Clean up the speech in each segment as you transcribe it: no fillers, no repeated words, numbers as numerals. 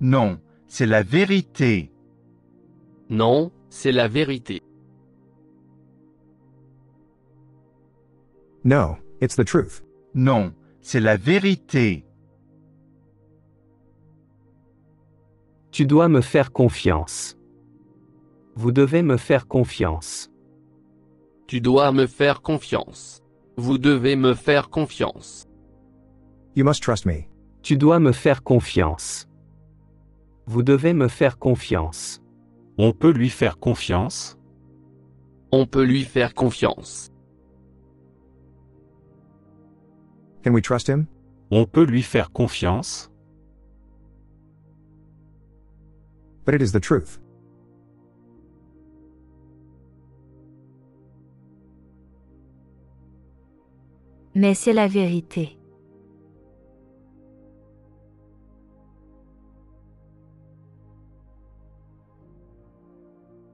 Non, c'est la vérité. Non, c'est la vérité. No, it's the truth. Non, c'est la vérité. Tu dois me faire confiance. Vous devez me faire confiance. Tu dois me faire confiance. Vous devez me faire confiance. You must trust me. Tu dois me faire confiance. Vous devez me faire confiance. On peut lui faire confiance. On peut lui faire confiance. Can we trust him? On peut lui faire confiance. But it is the truth. Mais c'est la vérité.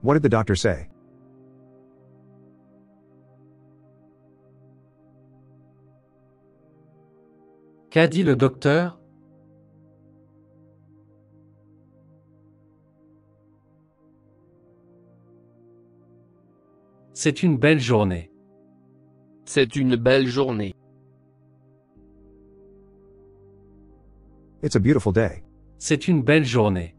What did the doctor say? Qu'a dit le docteur? C'est une belle journée. C'est une belle journée. It's a beautiful day. C'est une belle journée.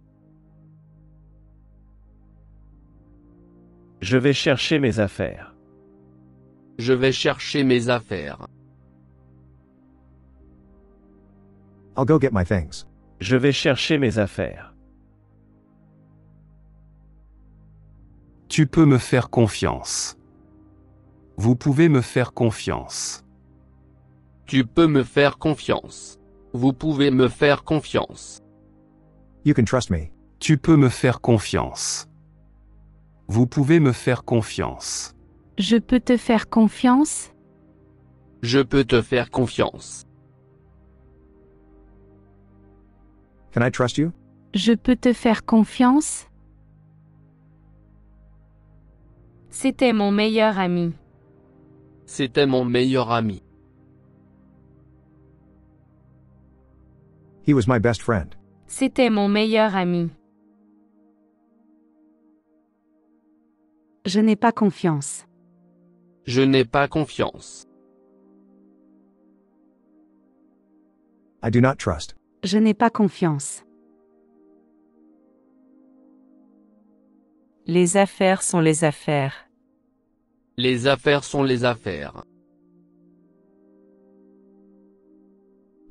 Je vais chercher mes affaires. Je vais chercher mes affaires. I'll go get my things. Je vais chercher mes affaires. Tu peux me faire confiance. Vous pouvez me faire confiance. Tu peux me faire confiance. Vous pouvez me faire confiance. You can trust me. Tu peux me faire confiance. Vous pouvez me faire confiance. Je peux te faire confiance. Je peux te faire confiance. Can I trust you? Je peux te faire confiance. C'était mon meilleur ami. C'était mon meilleur ami. He was my best friend. C'était mon meilleur ami. Je n'ai pas confiance. Je n'ai pas confiance. I do not trust. Je n'ai pas confiance. Les affaires sont les affaires. Les affaires sont les affaires.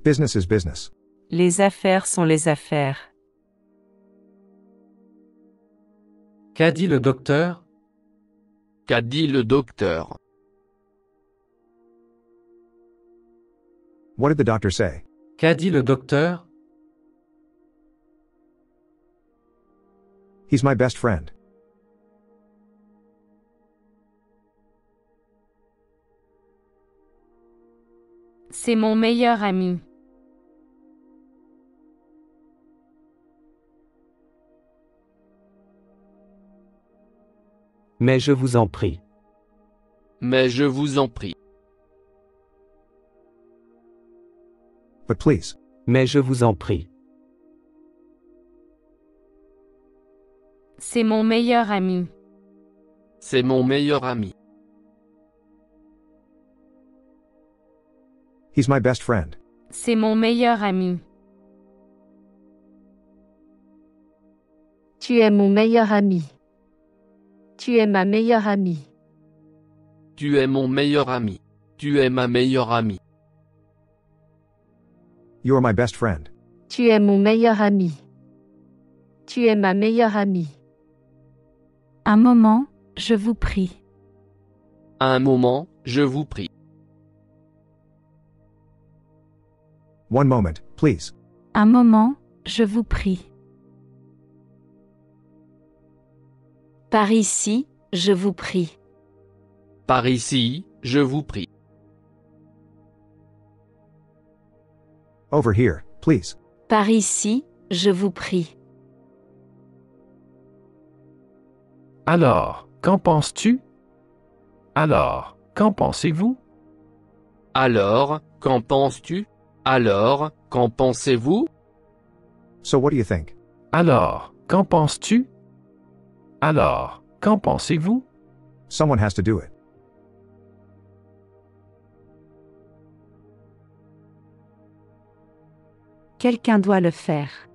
Business is business. Les affaires sont les affaires. Qu'a dit le docteur? Qu'a dit le docteur? What did the doctor say? Qu'a dit le docteur? He's my best friend. C'est mon meilleur ami. Mais je vous en prie. Mais je vous en prie. But please. Mais je vous en prie. C'est mon meilleur ami. C'est mon meilleur ami. He's my best friend. C'est mon meilleur ami. Tu es mon meilleur ami. Tu es ma meilleure amie. Tu es mon meilleur ami. Tu es ma meilleure amie. You are my best friend. Tu es mon meilleur ami. Tu es ma meilleure amie. Un moment, je vous prie. Un moment, je vous prie. One moment, please. Un moment, je vous prie. Par ici, je vous prie. Par ici, je vous prie. Over here, please. Par ici, je vous prie. Alors, qu'en penses-tu? Alors, qu'en pensez-vous? Alors, qu'en penses-tu? Alors, qu'en pensez-vous? So what do you think? Alors, qu'en penses-tu? Alors, qu'en pensez-vous? Someone has to do it. Quelqu'un doit le faire.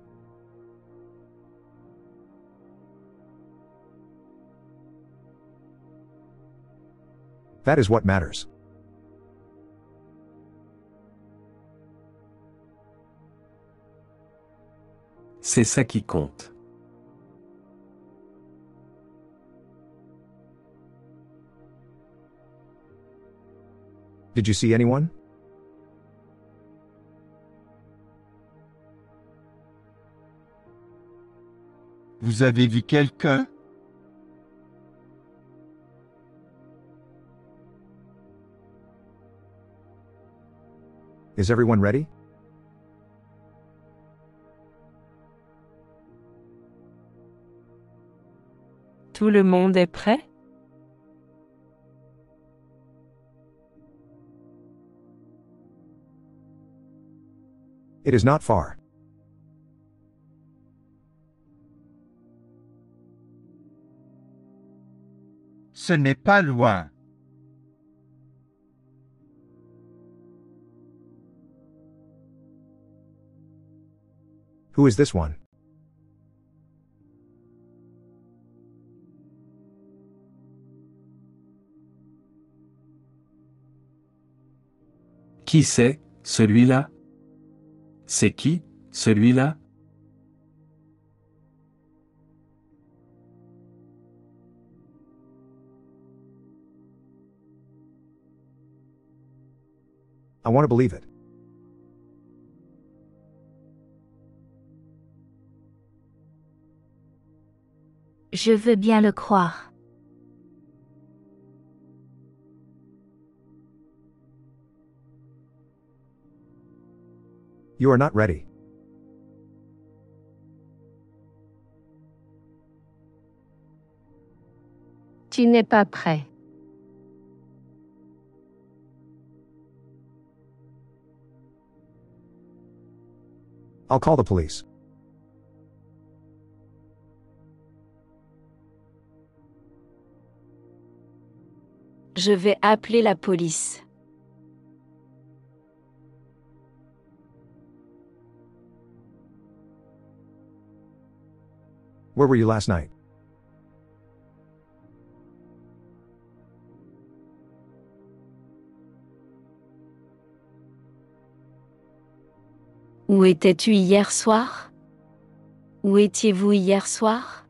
That is what matters. C'est ça qui compte. Did you see anyone? Vous avez vu quelqu'un? Is everyone ready? Tout le monde est prêt? It is not far. Ce n'est pas loin. Who is this one? Qui c'est, celui-là? C'est qui, celui-là? I want to believe it. Je veux bien le croire. You are not ready. Tu n'es pas prêt. I'll call the police. Je vais appeler la police. Where were you last night? Où étais-tu hier soir? Où étiez-vous hier soir?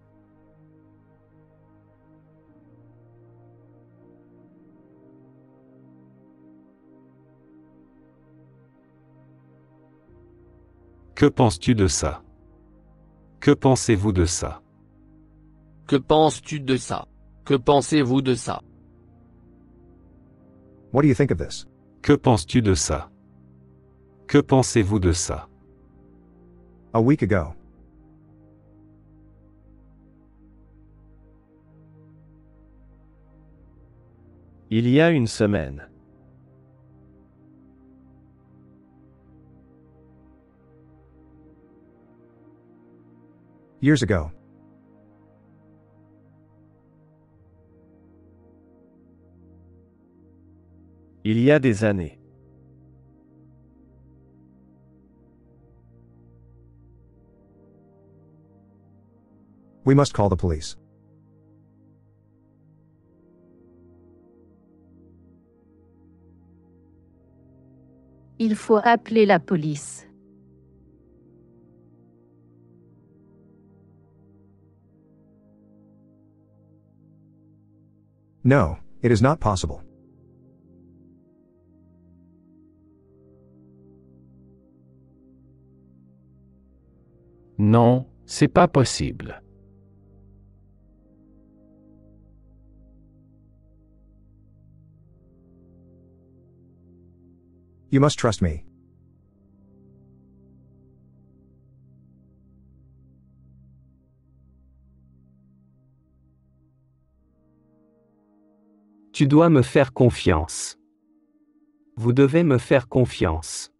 Que penses-tu de ça? Que pensez-vous de ça? Que penses-tu de ça? Que pensez-vous de ça? What do you think of this? Que penses-tu de ça? Que pensez-vous de ça? A week ago. Il y a une semaine. Years ago. Il y a des années. We must call the police. Il faut appeler la police. No, it is not possible. Non, c'est pas possible. You must trust me. Tu dois me faire confiance. Vous devez me faire confiance.